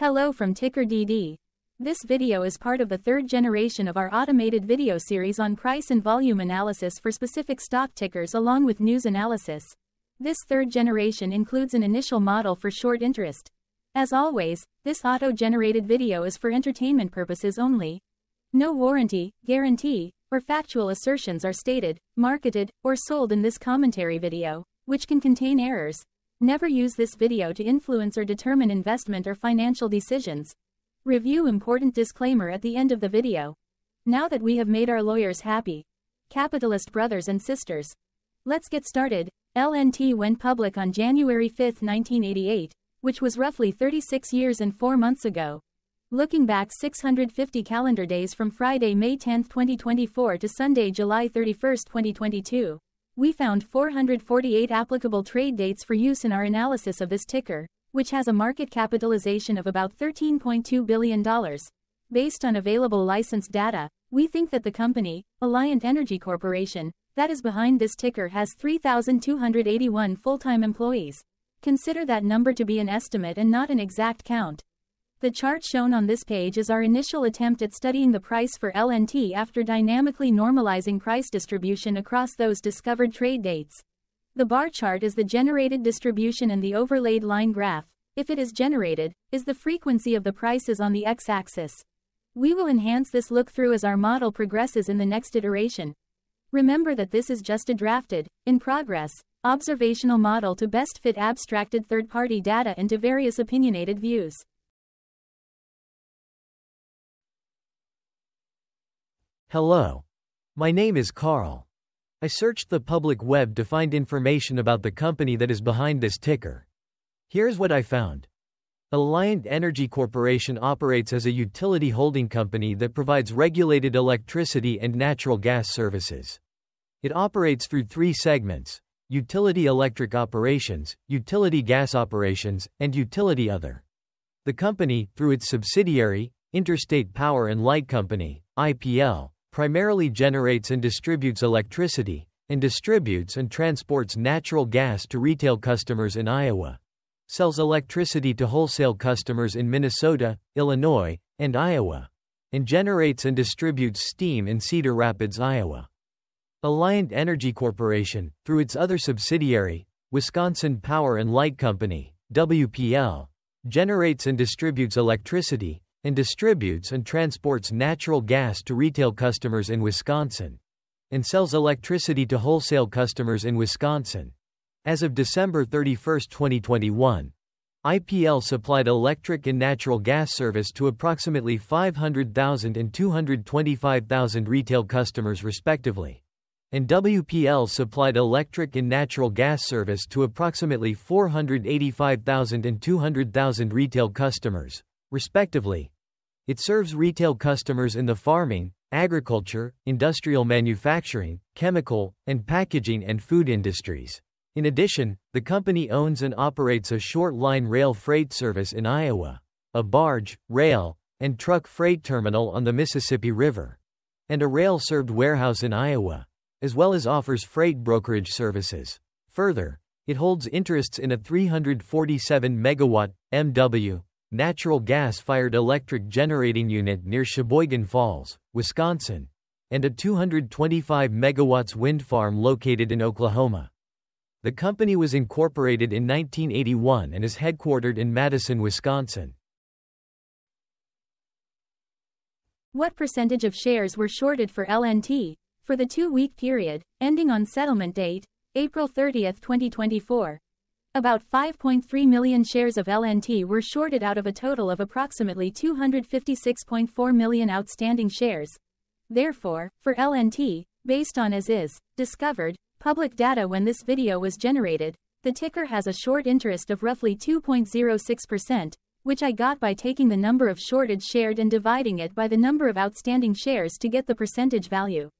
Hello from TickerDD. This video is part of the third generation of our automated video series on price and volume analysis for specific stock tickers along with news analysis. This third generation includes an initial model for short interest. As always, this auto-generated video is for entertainment purposes only. No warranty, guarantee, or factual assertions are stated, marketed, or sold in this commentary video, which can contain errors. Never use this video to influence or determine investment or financial decisions. Review important disclaimer at the end of the video. Now that we have made our lawyers happy, capitalist brothers and sisters, let's get started. LNT went public on January 5, 1988, which was roughly 36 years and 4 months ago. Looking back 650 calendar days from Friday, May 10, 2024 to Sunday, July 31, 2022. We found 448 applicable trade dates for use in our analysis of this ticker, which has a market capitalization of about $13.2 billion. Based on available licensed data, we think that the company, Alliant Energy Corporation, that is behind this ticker has 3,281 full-time employees. Consider that number to be an estimate and not an exact count. The chart shown on this page is our initial attempt at studying the price for LNT after dynamically normalizing price distribution across those discovered trade dates. The bar chart is the generated distribution and the overlaid line graph, if it is generated, is the frequency of the prices on the x-axis. We will enhance this look-through as our model progresses in the next iteration. Remember that this is just a drafted, in progress, observational model to best fit abstracted third-party data into various opinionated views. Hello. My name is Carl. I searched the public web to find information about the company that is behind this ticker. Here's what I found. Alliant Energy Corporation operates as a utility holding company that provides regulated electricity and natural gas services. It operates through 3 segments: utility electric operations, utility gas operations, and utility other. The company, through its subsidiary, Interstate Power and Light Company, IPL, primarily generates and distributes electricity, and distributes and transports natural gas to retail customers in Iowa, sells electricity to wholesale customers in Minnesota, Illinois, and Iowa, and generates and distributes steam in Cedar Rapids, Iowa. Alliant Energy Corporation, through its other subsidiary, Wisconsin Power and Light Company, WPL, generates and distributes electricity, and distributes and transports natural gas to retail customers in Wisconsin, and sells electricity to wholesale customers in Wisconsin. As of December 31, 2021, IPL supplied electric and natural gas service to approximately 500,000 and 225,000 retail customers respectively, and WPL supplied electric and natural gas service to approximately 485,000 and 200,000 retail customers, respectively. It serves retail customers in the farming, agriculture, industrial manufacturing, chemical, and packaging and food industries. In addition, the company owns and operates a short-line rail freight service in Iowa, a barge, rail, and truck freight terminal on the Mississippi River, and a rail-served warehouse in Iowa, as well as offers freight brokerage services. Further, it holds interests in a 347-megawatt, MW, natural gas-fired electric generating unit near Sheboygan Falls, Wisconsin, and a 225 megawatts wind farm located in Oklahoma. The company was incorporated in 1981 and is headquartered in Madison, Wisconsin. What percentage of shares were shorted for LNT for the 2-week period ending on settlement date, April 30, 2024? About 5.3 million shares of LNT were shorted out of a total of approximately 256.4 million outstanding shares. Therefore, for LNT, based on as-is, discovered, public data when this video was generated, the ticker has a short interest of roughly 2.06%, which I got by taking the number of shorted shares and dividing it by the number of outstanding shares to get the percentage value.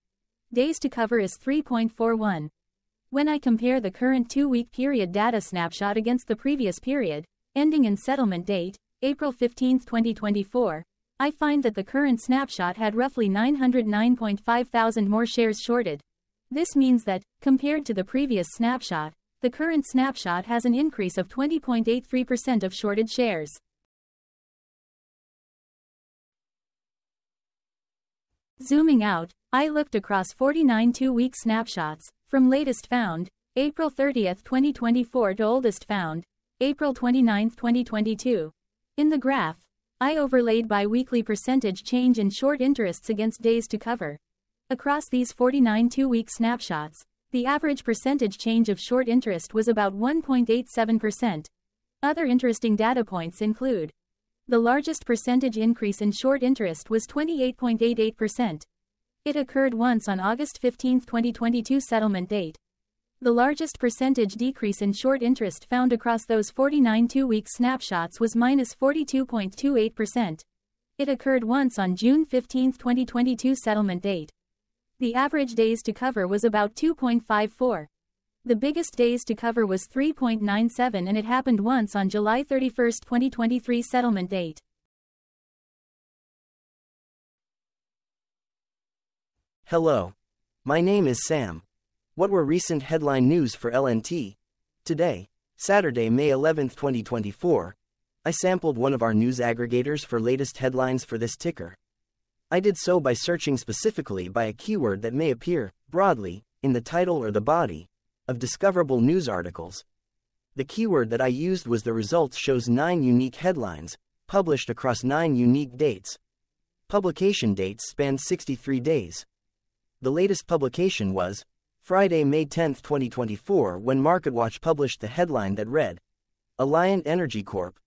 Days to cover is 3.41. When I compare the current 2-week period data snapshot against the previous period, ending in settlement date, April 15, 2024, I find that the current snapshot had roughly 909.5 thousand more shares shorted. This means that, compared to the previous snapshot, the current snapshot has an increase of 20.83% of shorted shares. Zooming out, I looked across 49 two-week snapshots, from latest found, April 30, 2024 to oldest found, April 29, 2022. In the graph, I overlaid bi-weekly percentage change in short interests against days to cover. Across these 49 two-week snapshots, the average percentage change of short interest was about 1.87%. Other interesting data points include: the largest percentage increase in short interest was 28.88%. It occurred once on August 15, 2022 settlement date. The largest percentage decrease in short interest found across those 49 two-week snapshots was -42.28%. It occurred once on June 15, 2022 settlement date. The average days to cover was about 2.54. The biggest days to cover was 3.97 and it happened once on July 31, 2023 settlement date. Hello. My name is Sam. What were recent headline news for LNT? Today, Saturday, May 11, 2024, I sampled one of our news aggregators for latest headlines for this ticker. I did so by searching specifically by a keyword that may appear, broadly, in the title or the body of discoverable news articles. The keyword that I used was the results shows 9 unique headlines, published across 9 unique dates. Publication dates spanned 63 days. The latest publication was Friday, May 10, 2024, when MarketWatch published the headline that read, "Alliant Energy Corp.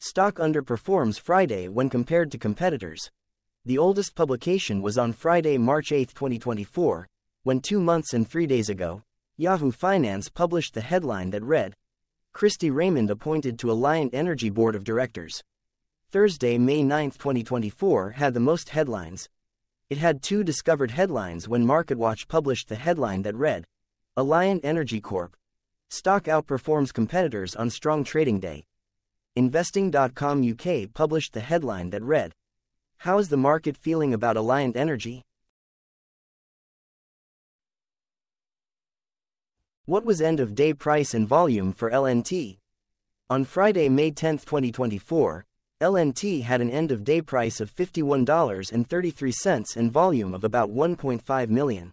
Stock underperforms Friday when compared to competitors." The oldest publication was on Friday, March 8, 2024, when 2 months and 3 days ago, Yahoo Finance published the headline that read, "Christy Raymond appointed to Alliant Energy Board of Directors." Thursday, May 9, 2024 had the most headlines. It had 2 discovered headlines when MarketWatch published the headline that read, "Alliant Energy Corp. Stock outperforms competitors on strong trading day." Investing.com UK published the headline that read, "How is the market feeling about Alliant Energy? What was end-of-day price and volume for LNT?" On Friday, May 10, 2024, LNT had an end-of-day price of $51.33 and volume of about 1.5 million.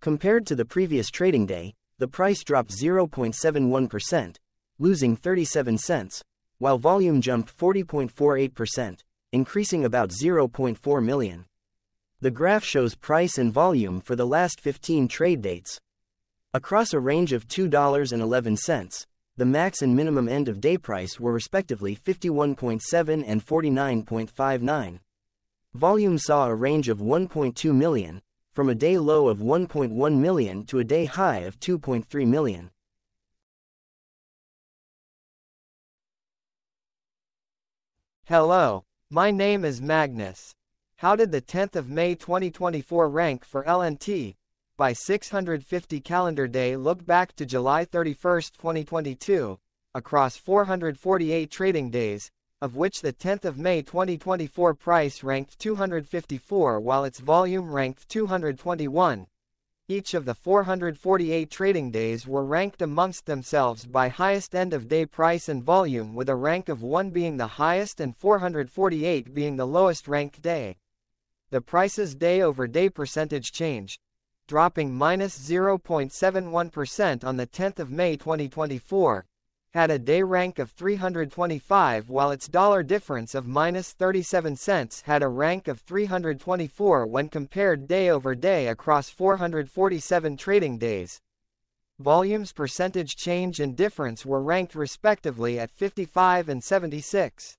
Compared to the previous trading day, the price dropped 0.71%, losing 37 cents, while volume jumped 40.48%. increasing about 0.4 million. The graph shows price and volume for the last 15 trade dates. Across a range of $2.11, the max and minimum end-of-day price were respectively 51.7 and 49.59. Volume saw a range of 1.2 million, from a day low of 1.1 million to a day high of 2.3 million. Hello. My name is Magnus. How did the 10th of May 2024 rank for LNT? By 650 calendar day look back to July 31, 2022, across 448 trading days, of which the 10th of May 2024 price ranked 254 while its volume ranked 221. Each of the 448 trading days were ranked amongst themselves by highest end-of-day price and volume, with a rank of 1 being the highest and 448 being the lowest-ranked day. The price's day-over-day percentage change, dropping -0.71% on the 10th of May 2024, had a day rank of 325 while its dollar difference of -37 cents had a rank of 324 when compared day over day across 447 trading days. Volumes percentage change and difference were ranked respectively at 55 and 76.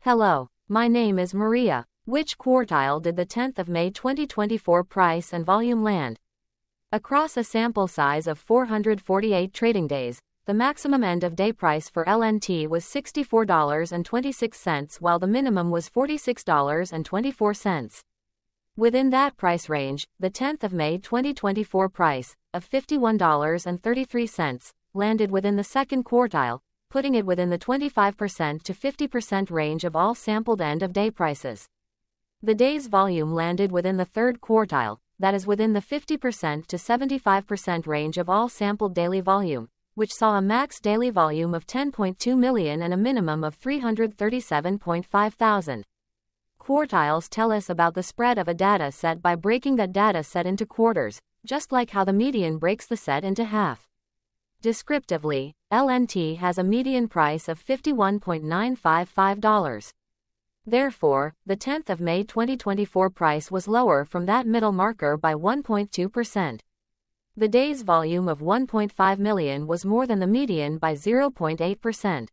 Hello, my name is Maria. Which quartile did the 10th of May 2024 price and volume land? Across a sample size of 448 trading days, the maximum end-of-day price for LNT was $64.26 while the minimum was $46.24. Within that price range, the 10th of May 2024 price, of $51.33, landed within the second quartile, putting it within the 25% to 50% range of all sampled end-of-day prices. The day's volume landed within the third quartile, that is within the 50% to 75% range of all sampled daily volume, which saw a max daily volume of 10.2 million and a minimum of 337.5 thousand. Quartiles tell us about the spread of a data set by breaking that data set into quarters, just like how the median breaks the set into half. Descriptively, LNT has a median price of $51.955. Therefore, the 10th of May 2024 price was lower from that middle marker by 1.2%. The day's volume of 1.5 million was more than the median by 0.8%.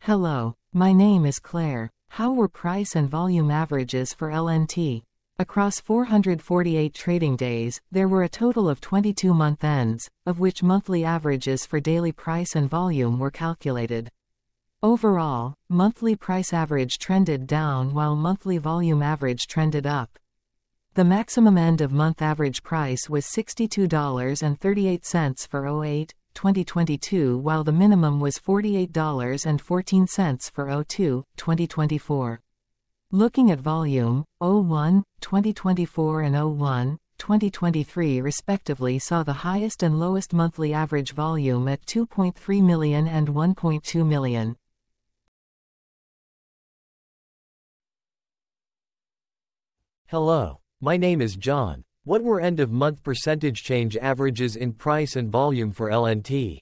Hello, my name is Claire. How were price and volume averages for LNT? Across 448 trading days, there were a total of 22 month ends, of which monthly averages for daily price and volume were calculated. Overall, monthly price average trended down while monthly volume average trended up. The maximum end of month average price was $62.38 for 08, 2022, while the minimum was $48.14 for 02, 2024. Looking at volume, 01, 2024 and 01, 2023 respectively saw the highest and lowest monthly average volume at 2.3 million and 1.2 million. Hello, my name is John. What were end-of-month percentage change averages in price and volume for LNT?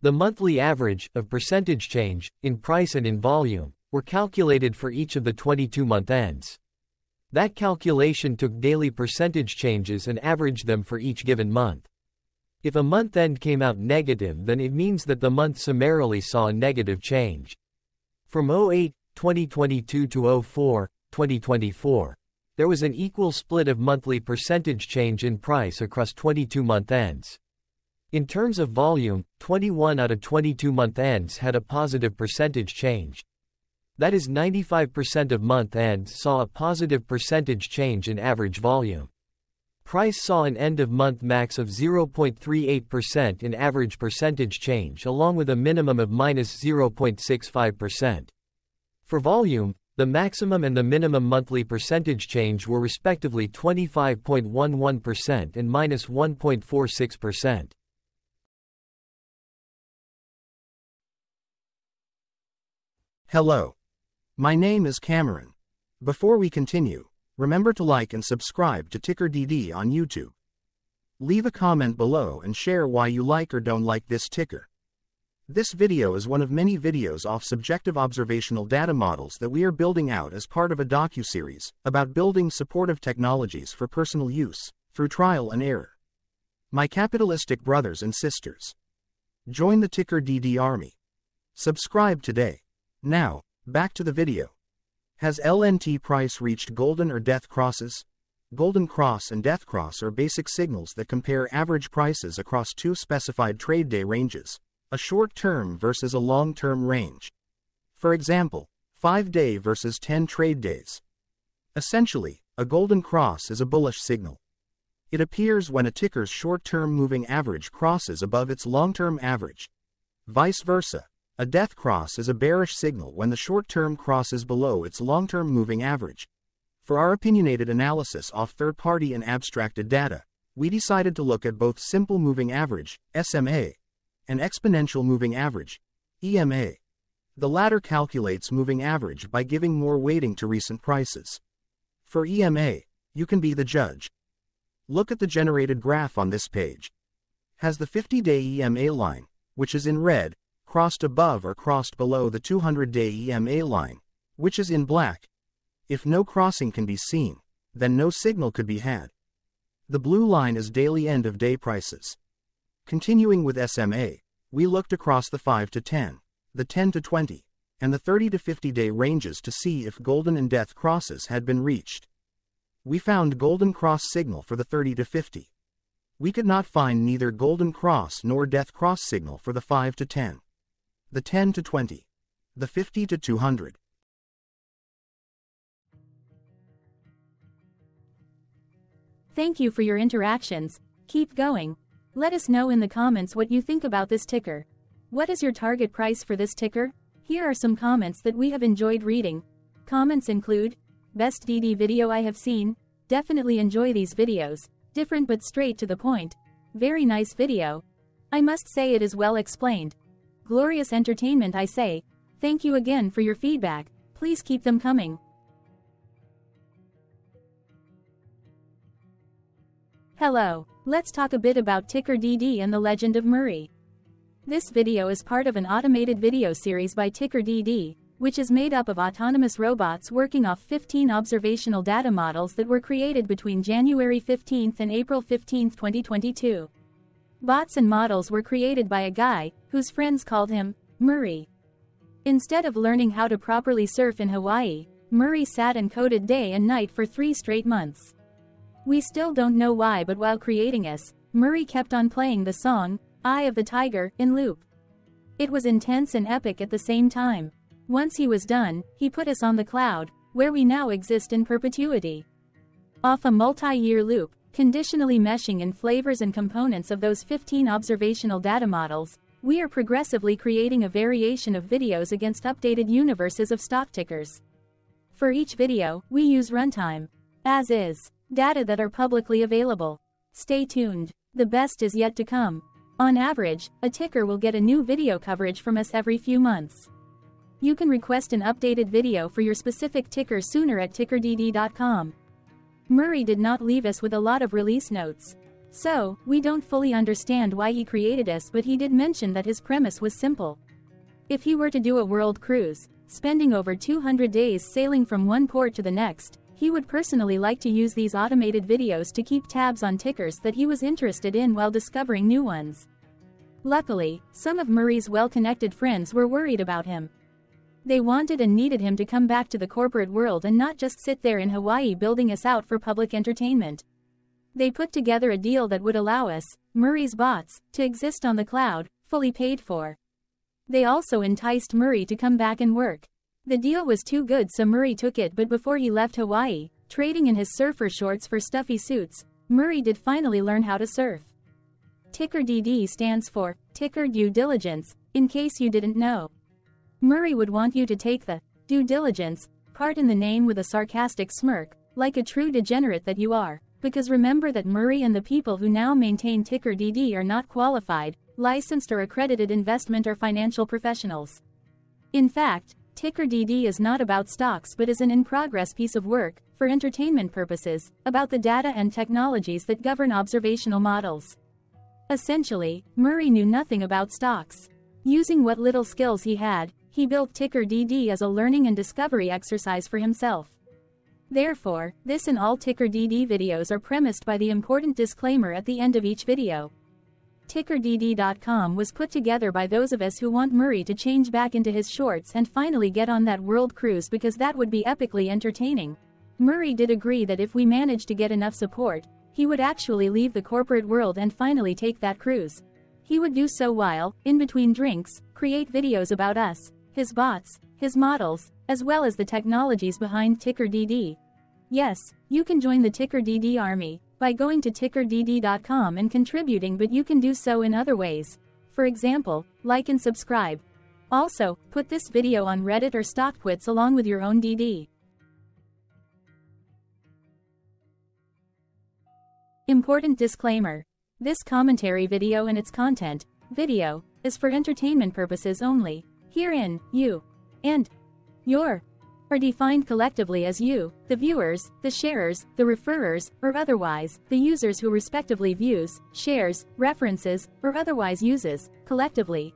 The monthly average of percentage change in price and in volume were calculated for each of the 22-month ends. That calculation took daily percentage changes and averaged them for each given month. If a month end came out negative, then it means that the month summarily saw a negative change. From 08, 2022 to 04, 2024, there was an equal split of monthly percentage change in price across 22-month ends. In terms of volume, 21 out of 22-month ends had a positive percentage change. That is, 95% of month ends saw a positive percentage change in average volume. Price saw an end-of-month max of 0.38% in average percentage change, along with a minimum of minus 0.65%. For volume, the maximum and the minimum monthly percentage change were respectively 25.11% and minus 1.46%. Hello. My name is Cameron. Before we continue, remember to like and subscribe to TickerDD on YouTube. Leave a comment below and share why you like or don't like this ticker. This video is one of many videos off subjective observational data models that we are building out as part of a docuseries about building supportive technologies for personal use through trial and error. My capitalistic brothers and sisters, join the TickerDD army. Subscribe today. Now, back to the video. Has LNT price reached golden or death crosses? Golden cross and death cross are basic signals that compare average prices across two specified trade day ranges, a short-term versus a long-term range. For example, 5-day versus 10 trade days. Essentially, a golden cross is a bullish signal. It appears when a ticker's short-term moving average crosses above its long-term average. Vice versa, a death cross is a bearish signal when the short-term crosses below its long-term moving average. For our opinionated analysis off third-party and abstracted data, we decided to look at both simple moving average, SMA, and exponential moving average, EMA. The latter calculates moving average by giving more weighting to recent prices. For EMA, you can be the judge. Look at the generated graph on this page. Has the 50-day EMA line, which is in red, crossed above or crossed below the 200-day EMA line, which is in black? If no crossing can be seen, then no signal could be had. The blue line is daily end-of-day prices. Continuing with SMA, we looked across the 5 to 10, the 10 to 20, and the 30 to 50-day ranges to see if golden and death crosses had been reached. We found golden cross signal for the 30 to 50. We could not find neither golden cross nor death cross signal for the 5 to 10, the 10 to 20, the 50 to 200. Thank you for your interactions. Keep going. Let us know in the comments what you think about this ticker. What is your target price for this ticker? Here are some comments that we have enjoyed reading. Comments include, best DD video I have seen, definitely enjoy these videos, Different but straight to the point. Very nice video. I must say it is well explained. Glorious entertainment, I say. Thank you again for your feedback. Please keep them coming. Hello. Let's talk a bit about TickerDD and the Legend of Murray. This video is part of an automated video series by TickerDD, which is made up of autonomous robots working off 15 observational data models that were created between January 15th and April 15th, 2022. Bots and models were created by a guy, whose friends called him Murray. Instead of learning how to properly surf in Hawaii, Murray sat and coded day and night for 3 straight months. We still don't know why, but while creating us, Murray kept on playing the song, Eye of the Tiger, in loop. It was intense and epic at the same time. Once he was done, he put us on the cloud, where we now exist in perpetuity. Off a multi-year loop, conditionally meshing in flavors and components of those 15 observational data models, we are progressively creating a variation of videos against updated universes of stock tickers. For each video, we use runtime, as is, data that are publicly available. Stay tuned. The best is yet to come. On average, a ticker will get a new video coverage from us every few months. You can request an updated video for your specific ticker sooner at TickerDD.com. Murray did not leave us with a lot of release notes. So, we don't fully understand why he created us, but he did mention that his premise was simple. If he were to do a world cruise, spending over 200 days sailing from one port to the next, he would personally like to use these automated videos to keep tabs on tickers that he was interested in while discovering new ones. Luckily, some of Murray's well-connected friends were worried about him. They wanted and needed him to come back to the corporate world and not just sit there in Hawaii building us out for public entertainment. They put together a deal that would allow us, Murray's bots, to exist on the cloud, fully paid for. They also enticed Murray to come back and work. The deal was too good, so Murray took it, but before he left Hawaii, trading in his surfer shorts for stuffy suits, Murray did finally learn how to surf. TickerDD stands for Ticker Due Diligence, in case you didn't know. Murray would want you to take the due diligence part in the name with a sarcastic smirk, like a true degenerate that you are. Because remember that Murray and the people who now maintain TickerDD are not qualified, licensed or accredited investment or financial professionals. In fact, TickerDD is not about stocks but is an in-progress piece of work, for entertainment purposes, about the data and technologies that govern observational models. Essentially, Murray knew nothing about stocks. Using what little skills he had, he built TickerDD as a learning and discovery exercise for himself. Therefore, this and all TickerDD videos are premised by the important disclaimer at the end of each video. TickerDD.com was put together by those of us who want Murray to change back into his shorts and finally get on that world cruise because that would be epically entertaining. Murray did agree that if we managed to get enough support, he would actually leave the corporate world and finally take that cruise. He would do so while, in between drinks, create videos about us, his bots, his models, as well as the technologies behind TickerDD. Yes, you can join the TickerDD army by going to TickerDD.com and contributing, but you can do so in other ways. For example, like and subscribe. Also, put this video on Reddit or StockTwits along with your own DD. Important disclaimer. This commentary video and its content, video, is for entertainment purposes only. Herein, you and your are defined collectively as you, the viewers, the sharers, the referrers, or otherwise, the users who respectively views, shares, references, or otherwise uses, collectively,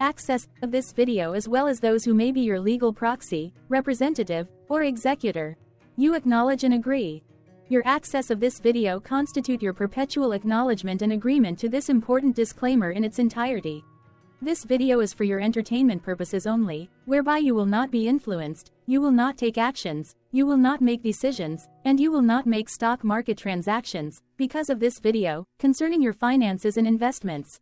access of this video as well as those who may be your legal proxy, representative, or executor. You acknowledge and agree. Your access of this video constitute your perpetual acknowledgement and agreement to this important disclaimer in its entirety. This video is for your entertainment purposes only, whereby you will not be influenced, you will not take actions, you will not make decisions, and you will not make stock market transactions, because of this video, concerning your finances and investments.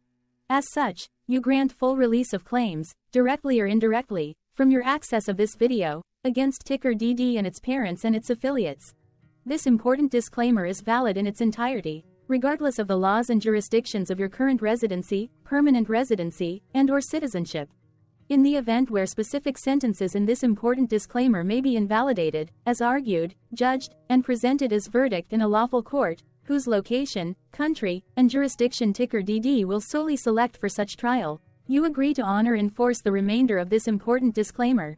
As such, you grant full release of claims, directly or indirectly, from your access of this video, against TickerDD and its parents and its affiliates. This important disclaimer is valid in its entirety, regardless of the laws and jurisdictions of your current residency, permanent residency, and/or citizenship. In the event where specific sentences in this important disclaimer may be invalidated, as argued, judged, and presented as verdict in a lawful court, whose location, country, and jurisdiction TickerDD will solely select for such trial, you agree to honor and enforce the remainder of this important disclaimer.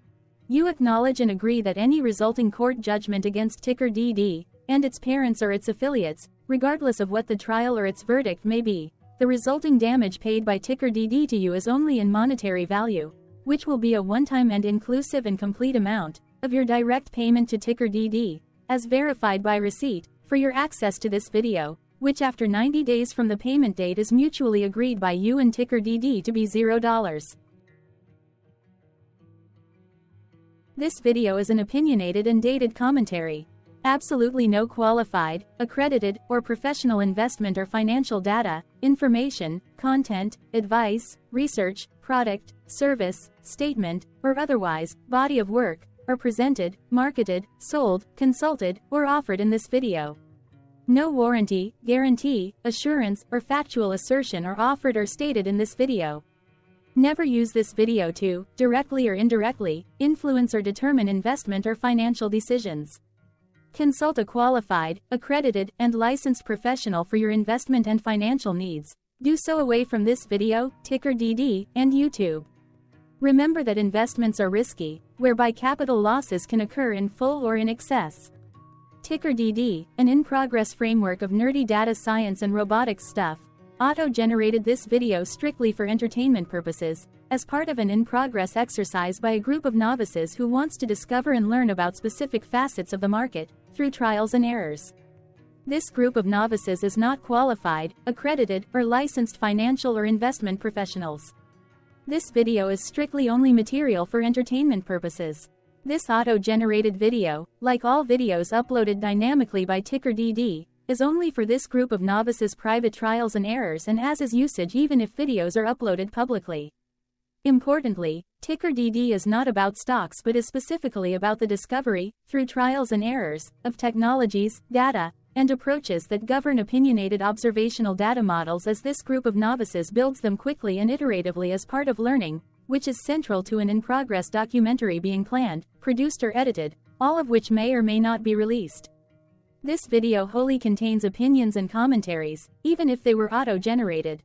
You acknowledge and agree that any resulting court judgment against TickerDD and its parents or its affiliates, regardless of what the trial or its verdict may be, the resulting damage paid by TickerDD to you is only in monetary value, which will be a one-time and inclusive and complete amount of your direct payment to TickerDD, as verified by receipt, for your access to this video, which after 90 days from the payment date is mutually agreed by you and TickerDD to be $0. This video is an opinionated and dated commentary. Absolutely no qualified, accredited, or professional investment or financial data, information, content, advice, research, product, service, statement, or otherwise, body of work, are presented, marketed, sold, consulted, or offered in this video. No warranty, guarantee, assurance, or factual assertion are offered or stated in this video. Never use this video to, directly or indirectly, influence or determine investment or financial decisions. Consult a qualified, accredited, and licensed professional for your investment and financial needs. Do so away from this video, TickerDD, and YouTube. Remember that investments are risky, whereby capital losses can occur in full or in excess. TickerDD, an in-progress framework of nerdy data science and robotics stuff, auto-generated this video strictly for entertainment purposes, as part of an in-progress exercise by a group of novices who wants to discover and learn about specific facets of the market, through trials and errors. This group of novices is not qualified, accredited, or licensed financial or investment professionals. This video is strictly only material for entertainment purposes. This auto-generated video, like all videos uploaded dynamically by TickerDD, is only for this group of novices' private trials and errors and as is usage even if videos are uploaded publicly. Importantly, TickerDD is not about stocks but is specifically about the discovery, through trials and errors, of technologies, data, and approaches that govern opinionated observational data models as this group of novices builds them quickly and iteratively as part of learning, which is central to an in-progress documentary being planned, produced or edited, all of which may or may not be released. This video wholly contains opinions and commentaries, even if they were auto-generated.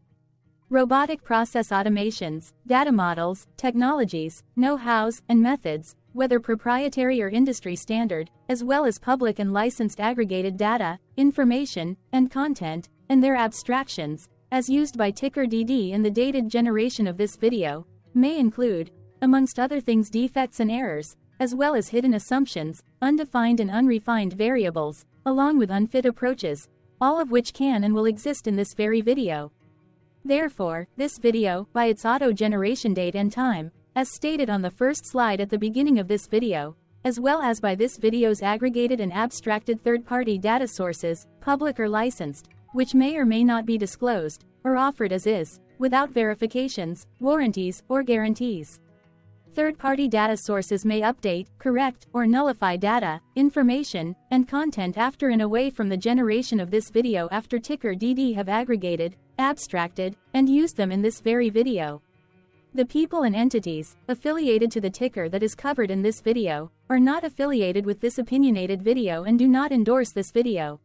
Robotic process automations, data models, technologies, know-hows, and methods, whether proprietary or industry standard, as well as public and licensed aggregated data, information, and content, and their abstractions, as used by TickerDD in the dated generation of this video, may include, amongst other things, defects and errors, as well as hidden assumptions, undefined and unrefined variables, along with unfit approaches, all of which can and will exist in this very video. Therefore, this video, by its auto-generation date and time, as stated on the first slide at the beginning of this video, as well as by this video's aggregated and abstracted third-party data sources, public or licensed, which may or may not be disclosed, or offered as is, without verifications, warranties, or guarantees. Third-party data sources may update, correct, or nullify data, information, and content after and away from the generation of this video after TickerDD have aggregated, abstracted, and used them in this very video. The people and entities affiliated to the ticker that is covered in this video are not affiliated with this opinionated video and do not endorse this video.